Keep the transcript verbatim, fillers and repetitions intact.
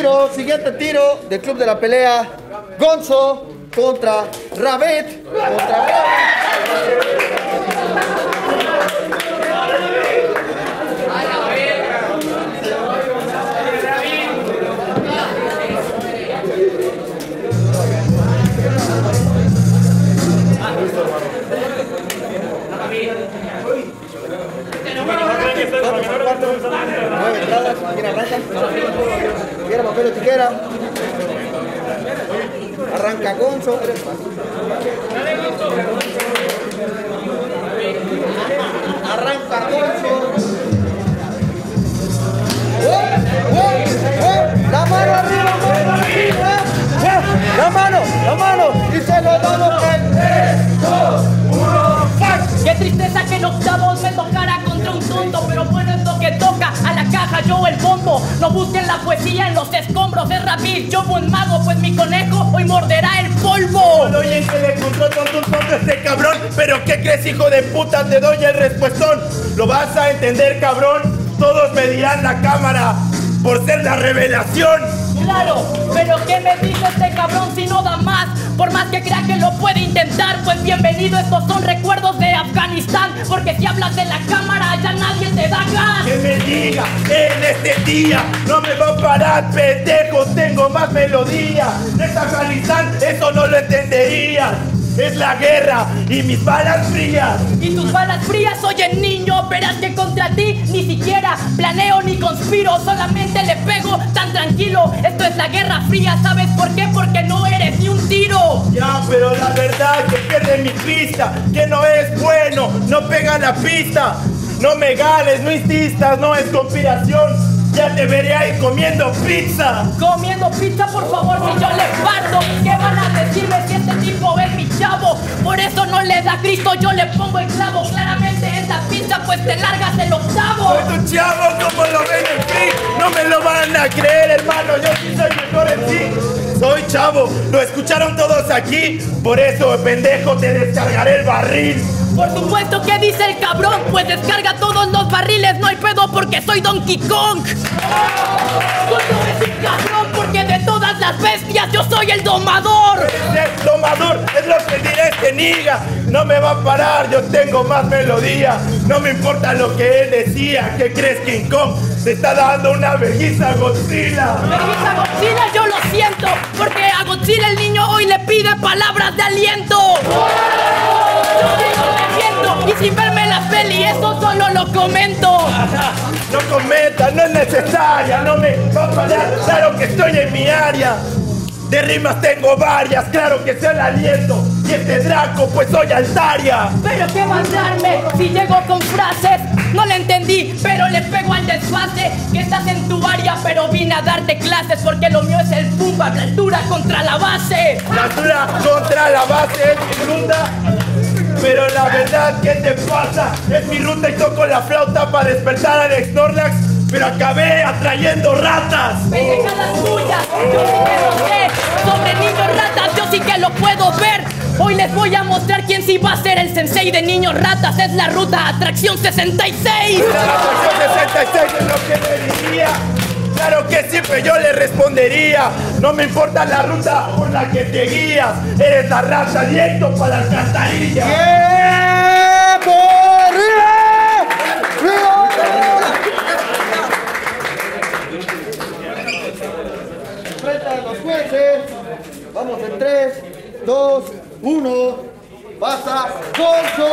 tiro, siguiente tiro del Club de la Pelea. Gonzo contra Rabit. Contra arranca Gonzo. Arranca Gonzo. La mano arriba, mano arriba. La mano, la mano. Y se lo damos en tres, dos, uno, ¡fight! Qué tristeza que en octavos me tocara contra un tonto, pero bueno, es lo que toca. A la caja yo el bombo. No busquen la poesía en los escombros de Rabit. Yo buen mago, pues mi conejo hoy morderá el polvo. No doy en que le encontró tonto un tonto este cabrón. Pero ¿qué crees, hijo de puta? Te doy el respuestón. Lo vas a entender, cabrón. Todos me dirán la cámara por ser la revelación. Claro, pero ¿qué me dice este cabrón si no da más? Por más que crea que lo puede intentar, pues bienvenido, estos son recuerdos de Afganistán. Porque si hablas de la cámara, ya nadie te da gas. Que me diga, en este día no me va a parar, pendejo, tengo más melodía. Es Afganistán, eso no lo entendería. Es la guerra y mis balas frías. Y tus balas frías, oye niño, verás que contra ti ni siquiera planeo ni conspiro. Solamente le pego tan tranquilo. Esto es la guerra fría, ¿sabes por qué? Porque no eres ni un tiro. Ya, pero la verdad que pierde mi pista, que no es bueno, no pega la pista. No me ganes, no insistas, no es conspiración. Ya te veré ahí comiendo pizza. Comiendo pizza, por favor, si yo les parto. ¿Qué van a decirme si este tipo es mi chavo? Por eso no le da Cristo, yo le pongo el clavo. Claramente esa pizza, pues te largas el octavo. Soy tu chavo, como lo ven en fin. No me lo van a creer, hermano, yo sí soy mejor en sí. Soy chavo, lo escucharon todos aquí. Por eso, pendejo, te descargaré el barril. Por supuesto, ¿qué dice el cabrón? Pues descarga todos los barriles, no hay pedo porque soy Donkey Kong. ¡Oh! Tú no eres un cabrón porque de todas las bestias yo soy el domador. El domador es lo que diré este niga. No me va a parar, yo tengo más melodía. No me importa lo que él decía. ¿Qué crees, King Kong? Se está dando una vergüenza a Godzilla. Vergüenza a Godzilla, yo lo siento. Porque a Godzilla el niño hoy le pide palabras de aliento. ¡Oh! Y sin verme la peli, eso solo lo comento. No comenta, no es necesaria, no me va a parar, claro que estoy en mi área. De rimas tengo varias, claro que sea el aliento. Y este Draco, pues soy altaria. Pero qué va a darme si llego con frases. No le entendí, pero le pego al desfase. Que estás en tu área, pero vine a darte clases. Porque lo mío es el pumba, la altura contra la base. La altura contra la base es mi ruta. Pero la verdad, ¿qué te pasa? Es mi ruta y toco la flauta para despertar al Snorlax, pero acabé atrayendo ratas. Pendejadas tuyas, yo sí que lo sé. Sobre niños ratas, yo sí que lo puedo ver. Hoy les voy a mostrar quién sí va a ser el sensei de niños ratas. Es la ruta Atracción sesenta y seis. La Atracción sesenta y seis es lo que me diría. Claro que siempre yo le respondería. No me importa la ruta por la que te guías. Eres la raza directo para la alcantarilla. ¡Qué morría! Frente de los jueces. Vamos en tres, dos, uno. Pasa Gonzo.